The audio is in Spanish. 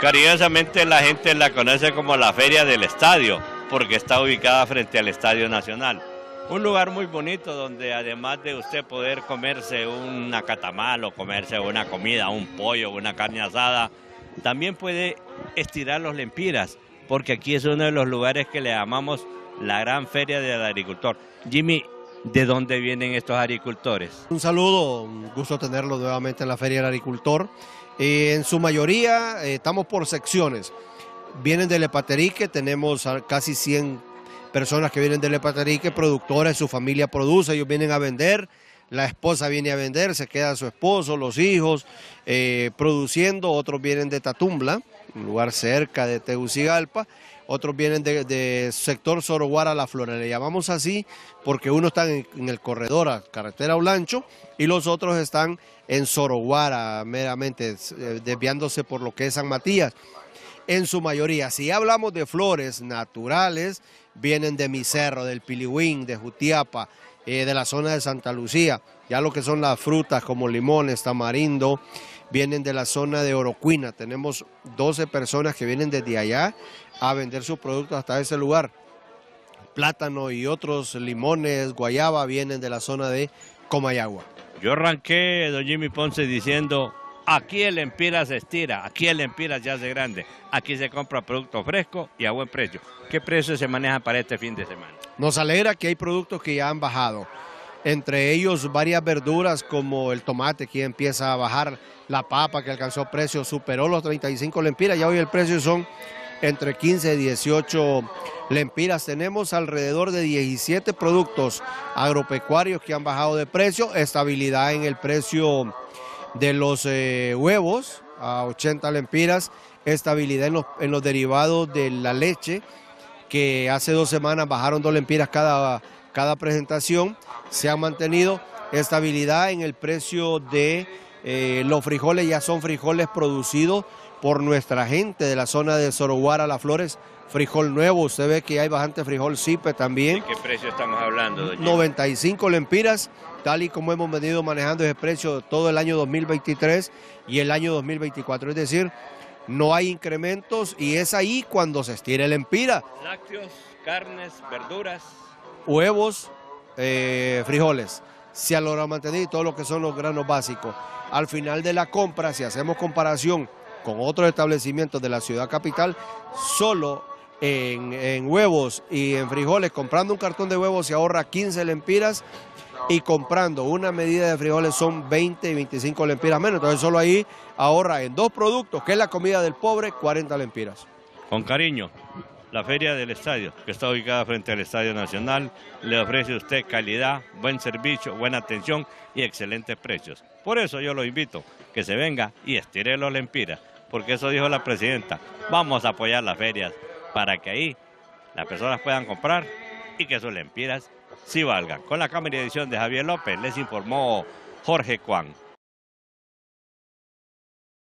Cariñosamente la gente la conoce como la Feria del Estadio, porque está ubicada frente al Estadio Nacional. Un lugar muy bonito donde además de usted poder comerse un acatamal o comerse una comida, un pollo, una carne asada, también puede estirar los lempiras, porque aquí es uno de los lugares que le llamamos la gran Feria del Agricultor. Jimmy, ¿de dónde vienen estos agricultores? Un saludo, un gusto tenerlos nuevamente en la Feria del Agricultor. En su mayoría estamos por secciones. Vienen de Lepaterique, tenemos casi 100 personas que vienen de Lepaterique, productores, su familia produce, ellos vienen a vender, la esposa viene a vender, se queda su esposo, los hijos produciendo. Otros vienen de Tatumbla, un lugar cerca de Tegucigalpa. Otros vienen del sector Soroguara, La Flora, le llamamos así porque unos están en el corredor a carretera Olancho y los otros están en Soroguara, meramente desviándose por lo que es San Matías. En su mayoría, si hablamos de flores naturales, vienen de Miserro, del Piliwín, de Jutiapa, de la zona de Santa Lucía. Ya lo que son las frutas como limones, tamarindo, vienen de la zona de Orocuina. Tenemos 12 personas que vienen desde allá a vender sus productos hasta ese lugar. Plátano y otros limones, guayaba, vienen de la zona de Comayagua. Yo arranqué, don Jimmy Ponce, diciendo, aquí el lempira se estira, aquí el lempira se hace grande, aquí se compra producto fresco y a buen precio. ¿Qué precios se manejan para este fin de semana? Nos alegra que hay productos que ya han bajado. Entre ellos varias verduras como el tomate, que empieza a bajar, la papa que alcanzó precio, superó los 35 lempiras, ya hoy el precio son entre 15 y 18 lempiras. Tenemos alrededor de 17 productos agropecuarios que han bajado de precio, estabilidad en el precio de los huevos a 80 lempiras, estabilidad en los derivados de la leche, que hace 2 semanas bajaron 2 lempiras cada presentación, se ha mantenido estabilidad en el precio de los frijoles, ya son frijoles producidos por nuestra gente de la zona de Soroguara, Las Flores, frijol nuevo, usted ve que hay bastante frijol sipe también. ¿De qué precio estamos hablando, doña? 95 lempiras, tal y como hemos venido manejando ese precio todo el año 2023 y el año 2024, es decir, no hay incrementos y es ahí cuando se estira el lempira. Lácteos, carnes, verduras, huevos, frijoles, se ha logrado mantener, y todo lo que son los granos básicos. Al final de la compra, si hacemos comparación con otros establecimientos de la ciudad capital, solo en huevos y en frijoles, comprando un cartón de huevos se ahorra 15 lempiras y comprando una medida de frijoles son 20 y 25 lempiras menos. Entonces solo ahí ahorra en 2 productos, que es la comida del pobre, 40 lempiras. Con cariño, la Feria del Estadio, que está ubicada frente al Estadio Nacional, le ofrece a usted calidad, buen servicio, buena atención y excelentes precios. Por eso yo lo invito, que se venga y estire los lempiras, porque eso dijo la presidenta, vamos a apoyar las ferias para que ahí las personas puedan comprar y que sus lempiras sí valgan. Con la cámara y edición de Javier López, les informó Jorge Juan.